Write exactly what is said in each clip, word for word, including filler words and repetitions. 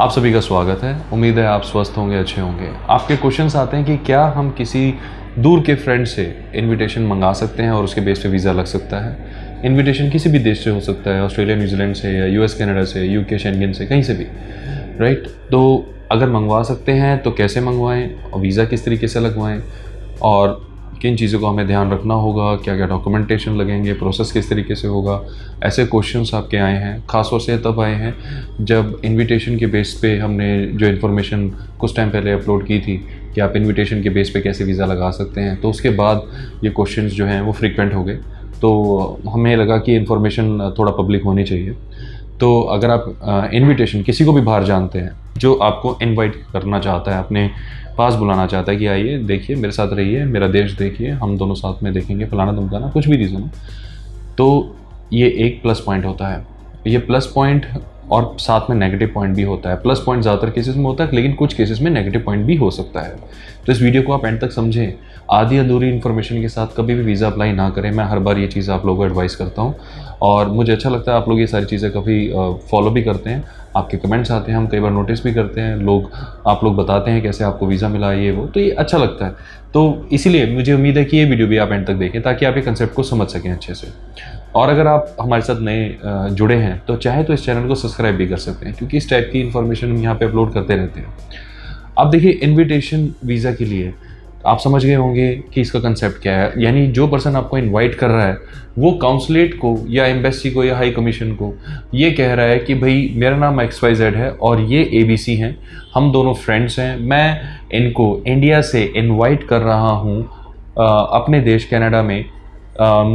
आप सभी का स्वागत है। उम्मीद है आप स्वस्थ होंगे, अच्छे होंगे। आपके क्वेश्चंस आते हैं कि क्या हम किसी दूर के फ्रेंड से इनविटेशन मंगा सकते हैं और उसके बेस पे वीज़ा लग सकता है। इनविटेशन किसी भी देश से हो सकता है, ऑस्ट्रेलिया, न्यूजीलैंड से या यूएस, कनाडा से, यूके, शेंगेन से, कहीं से भी, राइट। तो अगर मंगवा सकते हैं तो कैसे मंगवाएँ और वीज़ा किस तरीके से लगवाएँ और किन चीज़ों को हमें ध्यान रखना होगा, क्या क्या डॉक्यूमेंटेशन लगेंगे, प्रोसेस किस तरीके से होगा, ऐसे क्वेश्चंस आपके आए हैं। ख़ासतौर से तब आए हैं जब इनविटेशन के बेस पे हमने जो इन्फॉर्मेशन कुछ टाइम पहले अपलोड की थी कि आप इनविटेशन के बेस पे कैसे वीज़ा लगा सकते हैं, तो उसके बाद ये क्वेश्चंस जो हैं वो फ्रीक्वेंट हो गए। तो हमें लगा कि इन्फॉर्मेशन थोड़ा पब्लिक होनी चाहिए। तो अगर आप इनविटेशन किसी को भी बाहर जानते हैं जो आपको इनवाइट करना चाहता है, अपने पास बुलाना चाहता है कि आइए, देखिए, मेरे साथ रहिए, मेरा देश देखिए, हम दोनों साथ में देखेंगे, फलाना धमकाना, कुछ भी रीज़न हो, तो ये एक प्लस पॉइंट होता है। ये प्लस पॉइंट और साथ में नेगेटिव पॉइंट भी होता है। प्लस पॉइंट ज़्यादातर केसेस में होता है, लेकिन कुछ केसेस में नेगेटिव पॉइंट भी हो सकता है। तो इस वीडियो को आप एंड तक समझें। आधी अधूरी इन्फॉर्मेशन के साथ कभी भी वीज़ा अप्लाई ना करें। मैं हर बार ये चीज़ आप लोगों को एडवाइस करता हूँ और मुझे अच्छा लगता है आप लोग ये सारी चीज़ें काफ़ी फॉलो भी करते हैं। आपके कमेंट्स आते हैं, हम कई बार नोटिस भी करते हैं, लोग आप लोग बताते हैं कैसे आपको वीज़ा मिला, ये वो, तो ये अच्छा लगता है। तो इसीलिए मुझे उम्मीद है कि ये वीडियो भी आप एंड तक देखें ताकि आप ये कंसेप्ट को समझ सकें अच्छे से। और अगर आप हमारे साथ नए जुड़े हैं तो चाहे तो इस चैनल को सब्सक्राइब भी कर सकते हैं, क्योंकि इस टाइप की इन्फॉर्मेशन हम यहाँ पे अपलोड करते रहते हैं। अब देखिए, इनविटेशन वीज़ा के लिए आप समझ गए होंगे कि इसका कंसेप्ट क्या है। यानी जो पर्सन आपको इनवाइट कर रहा है वो काउंसलेट को या एम्बेसी को या हाई कमीशन को ये कह रहा है कि भाई मेरा नाम एक्स वाई जेड है और ये ए बी सी हैं, हम दोनों फ्रेंड्स हैं, मैं इनको इंडिया से इनवाइट कर रहा हूँ अपने देश कनाडा में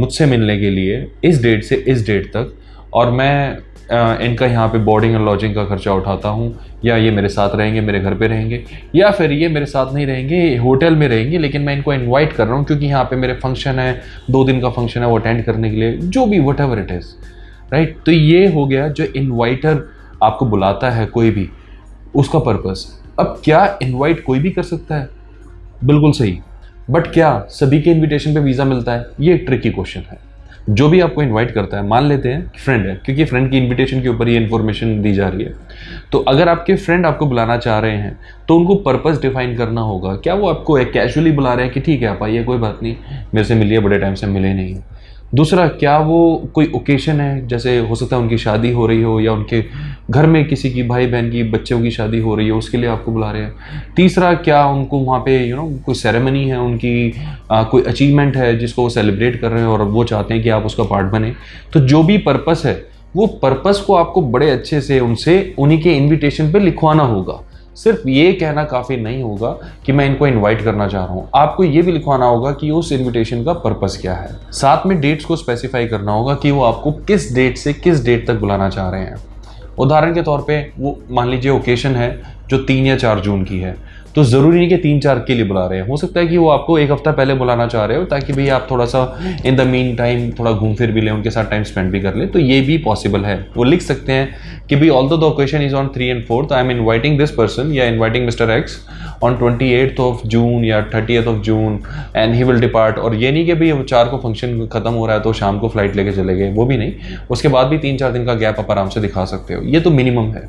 मुझसे मिलने के लिए इस डेट से इस डेट तक, और मैं आ, इनका यहाँ पे बोर्डिंग और लॉजिंग का खर्चा उठाता हूँ, या ये मेरे साथ रहेंगे, मेरे घर पे रहेंगे, या फिर ये मेरे साथ नहीं रहेंगे, होटल में रहेंगे, लेकिन मैं इनको इनवाइट कर रहा हूँ क्योंकि यहाँ पे मेरे फंक्शन है, दो दिन का फंक्शन है, वो अटेंड करने के लिए, जो भी whatever it is, right. तो ये हो गया जो इन्वाइटर आपको बुलाता है कोई भी, उसका पर्पज़। अब क्या इन्वाइट कोई भी कर सकता है? बिल्कुल सही, बट क्या सभी के इन्विटेशन पे वीज़ा मिलता है? ये एक ट्रिकी क्वेश्चन है। जो भी आपको इनवाइट करता है, मान लेते हैं फ्रेंड है, क्योंकि फ्रेंड की इनविटेशन के ऊपर ये इन्फॉर्मेशन दी जा रही है, तो अगर आपके फ्रेंड आपको बुलाना चाह रहे हैं तो उनको पर्पस डिफाइन करना होगा। क्या वो आपको कैजुअली बुला रहे हैं कि ठीक है आप आइए, कोई बात नहीं, मेरे से मिलिए, बड़े टाइम से मिले नहीं है। दूसरा, क्या वो कोई ओकेशन है, जैसे हो सकता है उनकी शादी हो रही हो या उनके घर में किसी की, भाई बहन की, बच्चों की शादी हो रही है, उसके लिए आपको बुला रहे हैं। तीसरा, क्या उनको वहाँ पे यू नो कोई सेरेमनी है, उनकी आ, कोई अचीवमेंट है जिसको वो सेलिब्रेट कर रहे हैं और वो चाहते हैं कि आप उसका पार्ट बने। तो जो भी पर्पस है वो पर्पस को आपको बड़े अच्छे से उनसे उन्हीं के इन्विटेशन पर लिखवाना होगा। सिर्फ ये कहना काफ़ी नहीं होगा कि मैं इनको इनवाइट करना चाह रहा हूँ, आपको ये भी लिखवाना होगा कि उस इनविटेशन का पर्पस क्या है। साथ में डेट्स को स्पेसिफाई करना होगा कि वो आपको किस डेट से किस डेट तक बुलाना चाह रहे हैं। उदाहरण के तौर पे वो मान लीजिए ओकेशन है जो तीन या चार जून की है, तो ज़रूरी नहीं कि तीन चार के लिए बुला रहे हैं, हो सकता है कि वो आपको एक हफ़्ता पहले बुलाना चाह रहे हो ताकि भाई आप थोड़ा सा इन द मीन टाइम थोड़ा घूम फिर भी लें, उनके साथ टाइम स्पेंड भी कर लें, तो ये भी पॉसिबल है। वो लिख सकते हैं कि भाई although the occasion is on three and fourth I am inviting this person या inviting mister X on twenty eighth of June या thirtieth of June and he will depart. और ये नहीं कि भाई चार को फंक्शन खत्म हो रहा है तो शाम को फ्लाइट लेके चले गए, वो भी नहीं, उसके बाद भी तीन चार दिन का गैप आप आराम से दिखा सकते हो। ये तो मिनिमम है,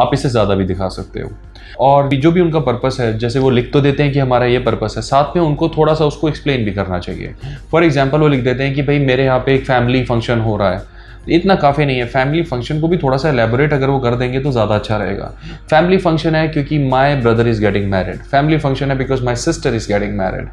आप इससे ज़्यादा भी दिखा सकते हो। और जो भी उनका पर्पस है, जैसे वो लिख तो देते हैं कि हमारा ये पर्पस है, साथ में उनको थोड़ा सा उसको एक्सप्लेन भी करना चाहिए। फॉर एग्जांपल वो लिख देते हैं कि भाई मेरे यहाँ पे एक फैमिली फंक्शन हो रहा है, इतना काफ़ी नहीं है, फैमिली फंक्शन को भी थोड़ा सा एलेबोरेट अगर वो कर देंगे तो ज़्यादा अच्छा रहेगा। फैमिली फंक्शन है क्योंकि my brother is getting married, family function है because my sister is getting married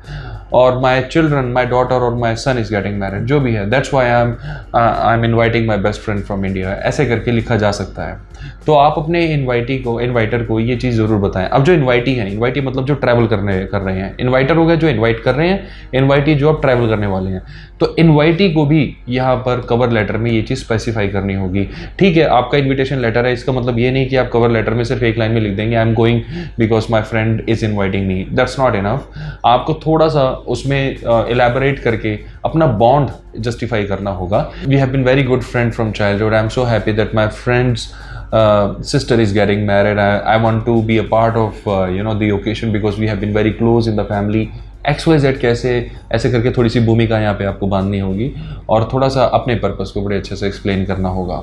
और माय चिल्ड्रन, माय डॉटर और my son is getting married, जो भी है, that's why I am I am inviting my best friend from India, ऐसे करके लिखा जा सकता है। तो आप अपने इन्वाइटी को इन्वाइटर को ये चीज़ ज़रूर बताएं। अब जो इन्वाइटी है, इन्वाइटी मतलब जो ट्रैवल करने कर रहे हैं, इन्वाइटर हो गया जो इन्वाइट कर रहे हैं, इन्वाइटी जो आप ट्रैवल करने वाले हैं, तो इन्वाइटी को भी यहाँ पर कवर लेटर में ये चीज़ स्पेसिफाई करनी होगी। ठीक है, आपका इन्विटेशन लेटर है, इसका मतलब ये नहीं कि आप कवर लेटर में सिर्फ एक लाइन में लिख देंगे I am going because my friend is inviting me, that's not enough. आपको थोड़ा सा उसमें इलेबोरेट करके अपना बॉन्ड जस्टिफाई करना होगा। We have been very good friend from childhood, I am so happy that my friends Uh, sister is getting married. I, I want to be a part of uh, you know the occasion because we have been very close in the family. X Y Z कैसे, ऐसे करके थोड़ी सी भूमिका यहाँ पे आपको बांधनी होगी और थोड़ा सा अपने पर्पस को बड़े अच्छे से एक्सप्लेन करना होगा।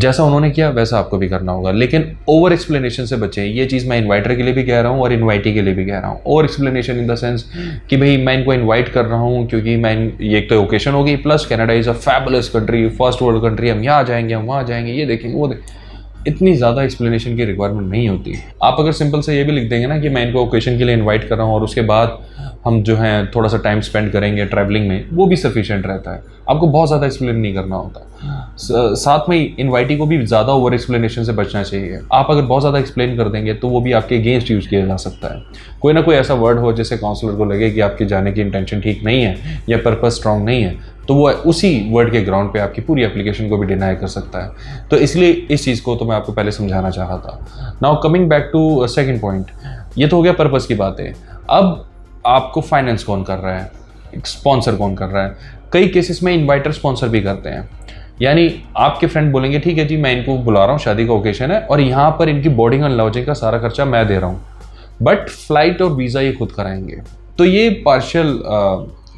जैसा उन्होंने किया वैसा आपको भी करना होगा, लेकिन ओवर एक्सप्लेनेशन से बचें। ये चीज़ मैं इन्वाइटर के लिए भी कह रहा हूँ और इन्वाइटी के लिए भी कह रहा हूँ। Over explanation in the sense कि भाई मैं इनको इन्वाइट कर रहा हूँ क्योंकि मैं ये एक तो ओकेशन होगी, plus Canada is a fabulous country, first world country, हम यहाँ जाएंगे, हम वहाँ जाएंगे, ये देखेंगे वो देखें। इतनी ज़्यादा एक्सप्लेनेशन की रिक्वायरमेंट नहीं होती। आप अगर सिंपल से ये भी लिख देंगे ना कि मैं इनको ओकेशन के लिए इन्वाइट कर रहा हूँ और उसके बाद हम जो है थोड़ा सा टाइम स्पेंड करेंगे ट्रैवलिंग में, वो भी सफिशेंट रहता है। आपको बहुत ज़्यादा एक्सप्लेन नहीं करना होता। साथ में इन्वाइटी को भी ज़्यादा ओवर एक्सप्लेनेशन से बचना चाहिए। आप अगर बहुत ज़्यादा एक्सप्लेन कर देंगे तो वो भी आपके अगेंस्ट यूज़ किया जा सकता है। कोई ना कोई ऐसा वर्ड हो जैसे काउंसलर को लगे कि आपके जाने की इंटेंशन ठीक नहीं है या पर्पस स्ट्रॉन्ग नहीं है, तो वो उसी वर्ड के ग्राउंड पे आपकी पूरी एप्लीकेशन को भी डिनाई कर सकता है। तो इसलिए इस चीज़ को तो मैं आपको पहले समझाना चाह रहा था। Now coming back to second point, ये तो हो गया पर्पस की बातें। अब आपको फाइनेंस कौन कर रहा है, स्पॉन्सर कौन कर रहा है। कई केसेस में इन्वाइटर स्पॉन्सर भी करते हैं, यानी आपके फ्रेंड बोलेंगे ठीक है जी मैं इनको बुला रहा हूँ, शादी का ओकेशन है और यहाँ पर इनकी बोर्डिंग और लॉजिंग का सारा खर्चा मैं दे रहा हूँ, बट फ्लाइट और वीज़ा ये खुद कराएंगे। तो ये पार्शियल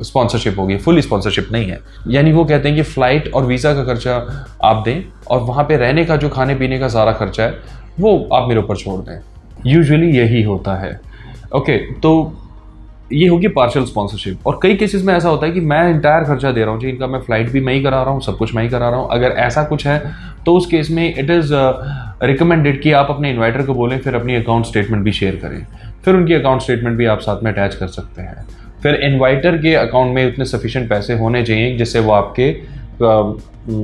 स्पॉन्सरशिप होगी, फुल स्पॉन्सरशिप नहीं है। यानी वो कहते हैं कि फ़्लाइट और वीज़ा का खर्चा आप दें और वहाँ पे रहने का जो खाने पीने का सारा खर्चा है वो आप मेरे ऊपर छोड़ दें। यूजुअली यही होता है। ओके okay, तो ये होगी पार्शियल स्पॉन्सरशिप। और कई केसेस में ऐसा होता है कि मैं इंटायर खर्चा दे रहा हूँ जी, इनका मैं फ़्लाइट भी मैं ही करा रहा हूँ, सब कुछ मैं ही करा रहा हूँ। अगर ऐसा कुछ है तो उस केस में इट इज़ रिकमेंडेड कि आप अपने इन्वाइटर को बोलें, फिर अपनी अकाउंट स्टेटमेंट भी शेयर करें, फिर उनकी अकाउंट स्टेटमेंट भी आप साथ में अटैच कर सकते हैं। फिर इन्वाइटर के अकाउंट में उतने सफिशेंट पैसे होने चाहिए जिससे वो आपके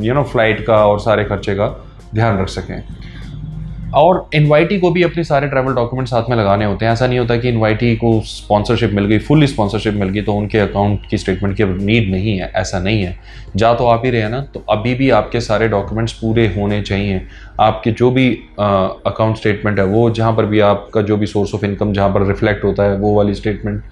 यू नो फ्लाइट का और सारे खर्चे का ध्यान रख सकें। और इन्वाइटी को भी अपने सारे ट्रैवल डॉक्यूमेंट साथ में लगाने होते हैं। ऐसा नहीं होता कि इन्वाइटी को स्पॉन्सरशिप मिल गई, फुल स्पॉन्सरशिप मिल गई तो उनके अकाउंट की स्टेटमेंट की नीड नहीं है, ऐसा नहीं है। जा तो आप ही रहे ना, तो अभी भी आपके सारे डॉक्यूमेंट्स पूरे होने चाहिए। आपके जो भी अकाउंट स्टेटमेंट है वो, जहाँ पर भी आपका जो भी सोर्स ऑफ इनकम जहाँ पर रिफ्लेक्ट होता है वो वाली स्टेटमेंट,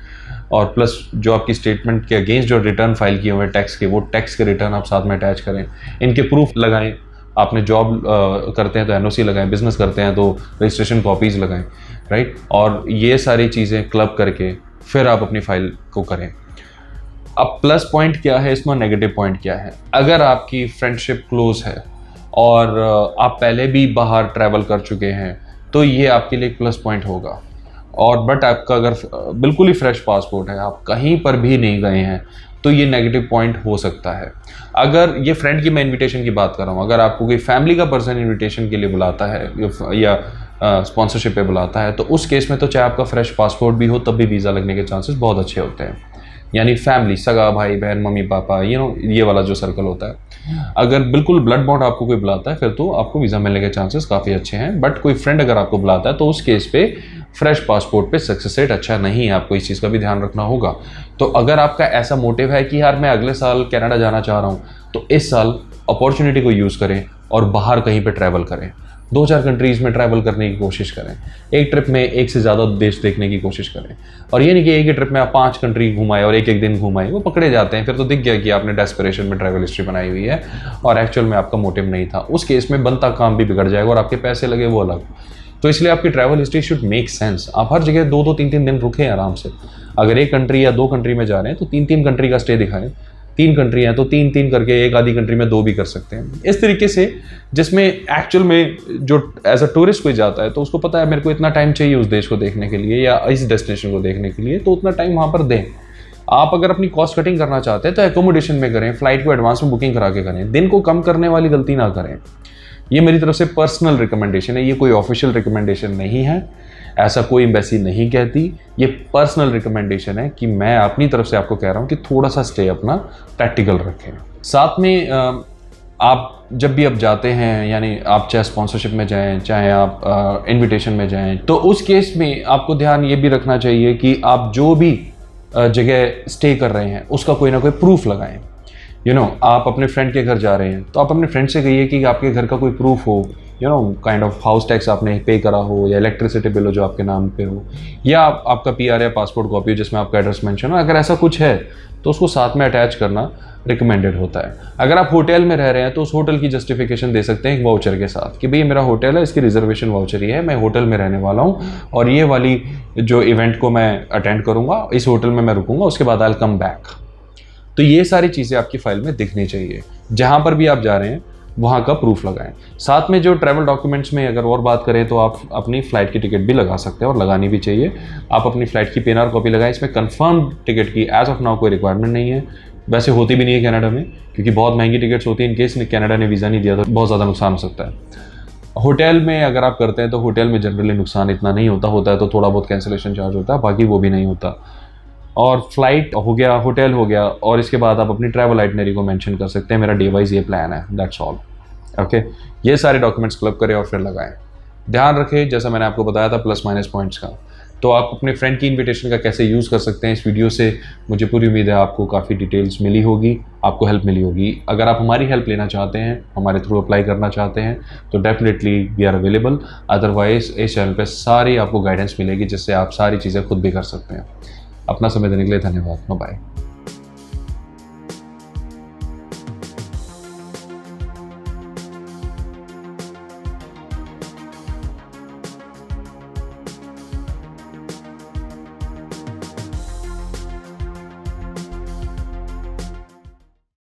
और प्लस जो आपकी स्टेटमेंट के अगेंस्ट जो रिटर्न फाइल किए हुए हैं टैक्स के, वो टैक्स के रिटर्न आप साथ में अटैच करें। इनके प्रूफ लगाएं, आपने जॉब करते हैं तो एनओसी लगाएं, बिजनेस करते हैं तो रजिस्ट्रेशन कॉपीज़ लगाएं, राइट। और ये सारी चीज़ें क्लब करके फिर आप अपनी फाइल को करें। अब प्लस पॉइंट क्या है इसमें, नेगेटिव पॉइंट क्या है। अगर आपकी फ्रेंडशिप क्लोज है और आप पहले भी बाहर ट्रैवल कर चुके हैं तो ये आपके लिए एक प्लस पॉइंट होगा। और बट आपका अगर बिल्कुल ही फ्रेश पासपोर्ट है, आप कहीं पर भी नहीं गए हैं, तो ये नेगेटिव पॉइंट हो सकता है। अगर ये फ्रेंड की मैं इनविटेशन की बात कर रहा हूँ, अगर आपको कोई फैमिली का पर्सन इनविटेशन के लिए बुलाता है या स्पॉन्सरशिप पे बुलाता है, तो उस केस में तो चाहे आपका फ्रेश पासपोर्ट भी हो तब भी वीज़ा लगने के चांसेस बहुत अच्छे होते हैं। यानी फैमिली, सगा भाई बहन, मम्मी पापा, यू नो ये वाला जो सर्कल होता है। अगर बिल्कुल ब्लड बॉन्ड आपको कोई बुलाता है फिर तो आपको वीज़ा मिलने के चांसेस काफ़ी अच्छे हैं। बट कोई फ्रेंड अगर आपको बुलाता है तो उस केस पे फ्रेश पासपोर्ट पे सक्सेस रेट अच्छा नहीं है, आपको इस चीज़ का भी ध्यान रखना होगा। तो अगर आपका ऐसा मोटिव है कि यार मैं अगले साल कनाडा जाना चाह रहा हूँ, तो इस साल अपॉर्चुनिटी को यूज़ करें और बाहर कहीं पर ट्रैवल करें, दो चार कंट्रीज़ में ट्रैवल करने की कोशिश करें, एक ट्रिप में एक से ज़्यादा देश देखने की कोशिश करें। और ये नहीं कि एक ही ट्रिप में आप पांच कंट्री घुमाएं और एक एक दिन घुमाएं, वो पकड़े जाते हैं, फिर तो दिख गया कि आपने डेस्परेशन में ट्रैवल हिस्ट्री बनाई हुई है और एक्चुअल में आपका मोटिव नहीं था। उस केस में बनता काम भी बिगड़ जाएगा और आपके पैसे लगे वो अलग। तो इसलिए आपकी travel history should make sense. आप हर जगह दो दो तीन तीन दिन रुकें आराम से। अगर एक कंट्री या दो कंट्री में जा रहे हैं तो तीन तीन कंट्री का स्टे दिखाएं, तीन कंट्री हैं तो तीन तीन करके एक आधी कंट्री में दो भी कर सकते हैं इस तरीके से, जिसमें एक्चुअल में जो एज अ टूरिस्ट कोई जाता है तो उसको पता है मेरे को इतना टाइम चाहिए उस देश को देखने के लिए या इस डेस्टिनेशन को देखने के लिए, तो उतना टाइम वहाँ पर दें। आप अगर अपनी कॉस्ट कटिंग करना चाहते हैं तो एकोमोडेशन में करें, फ्लाइट को एडवांस में बुकिंग करा के करें, दिन को कम करने वाली गलती ना करें। ये मेरी तरफ से पर्सनल रिकमेंडेशन है, ये कोई ऑफिशियल रिकमेंडेशन नहीं है, ऐसा कोई एम्बेसी नहीं कहती, ये पर्सनल रिकमेंडेशन है कि मैं अपनी तरफ से आपको कह रहा हूँ कि थोड़ा सा स्टे अपना प्रैक्टिकल रखें। साथ में आप जब भी आप जाते हैं, यानी आप चाहे स्पॉन्सरशिप में जाएं चाहे आप इनविटेशन में जाएं, तो उस केस में आपको ध्यान ये भी रखना चाहिए कि आप जो भी जगह स्टे कर रहे हैं उसका कोई ना कोई प्रूफ लगाएं। यू नो आप अपने फ्रेंड के घर जा रहे हैं तो आप अपने फ्रेंड से कहिए कि आपके घर का कोई प्रूफ हो, you know kind of house tax आपने पे करा हो या इलेक्ट्रिसिटी बिल हो जो आपके नाम पे हो, या आप, आपका पीआर या पासपोर्ट कॉपी हो जिसमें आपका एड्रेस मेंशन हो। अगर ऐसा कुछ है तो उसको साथ में अटैच करना रिकमेंडेड होता है। अगर आप होटल में रह रहे हैं तो उस होटल की जस्टिफिकेशन दे सकते हैं एक वाउचर के साथ कि भाई मेरा होटल है, इसकी रिजर्वेशन वाउचर ही है, मैं होटल में रहने वाला हूँ और ये वाली जो इवेंट को मैं अटेंड करूँगा, इस होटल में मैं रुकूँगा, उसके बाद आई विल कम बैक। तो ये सारी चीज़ें आपकी फ़ाइल में दिखनी चाहिए। जहाँ पर भी आप जा रहे हैं वहाँ का प्रूफ लगाएं। साथ में जो ट्रैवल डॉक्यूमेंट्स में अगर और बात करें तो आप अपनी फ़्लाइट की टिकट भी लगा सकते हैं और लगानी भी चाहिए। आप अपनी फ़्लाइट की पी एन आर कॉपी लगाएं। इसमें कंफर्म टिकट की एज ऑफ नाउ कोई रिक्वायरमेंट नहीं है, वैसे होती भी नहीं है कनाडा में, क्योंकि बहुत महंगी टिकट्स होती है। इनकेस कनाडा ने वीज़ा नहीं दिया तो बहुत ज़्यादा नुकसान हो सकता है। होटल में अगर आप करते हैं तो होटल में जनरली नुकसान इतना नहीं होता होता है तो थोड़ा बहुत कैंसिलेशन चार्ज होता है, बाकी वो भी नहीं होता। और फ्लाइट हो गया, होटल हो गया, और इसके बाद आप अपनी ट्रैवल आइटनरी को मेंशन कर सकते हैं, मेरा डे वाइज ये प्लान है, दैट्स ऑल। ओके, ये सारे डॉक्यूमेंट्स क्लब करें और फिर लगाएं। ध्यान रखें, जैसा मैंने आपको बताया था, प्लस माइनस पॉइंट्स का। तो आप अपने फ्रेंड की इन्विटेशन का कैसे यूज़ कर सकते हैं, इस वीडियो से मुझे पूरी उम्मीद है आपको काफ़ी डिटेल्स मिली होगी, आपको हेल्प मिली होगी। अगर आप हमारी हेल्प लेना चाहते हैं, हमारे थ्रू अप्लाई करना चाहते हैं, तो definitely we are available. Otherwise इस चैनल पर सारी आपको गाइडेंस मिलेगी, जिससे आप सारी चीज़ें खुद भी कर सकते हैं। अपना समय देने के लिए धन्यवाद। बाय।